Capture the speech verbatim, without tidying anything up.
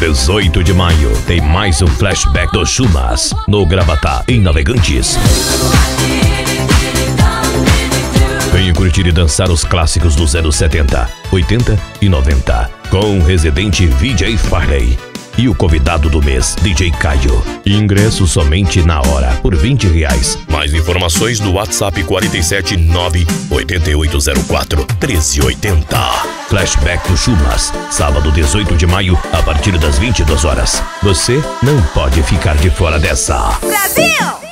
dezoito de maio tem mais um flashback do Schuma's no Gravatá, em Navegantes. Venha curtir e dançar os clássicos dos anos setenta, oitenta e noventa com o residente V J Farley e o convidado do mês, D J Caio. Ingresso somente na hora, por vinte reais. Mais informações no WhatsApp quatro sete nove, oito oito zero quatro, um três oito zero. Flashback do Schuma's, sábado dezoito de maio, a partir das vinte e duas horas. Você não pode ficar de fora dessa. Brasil!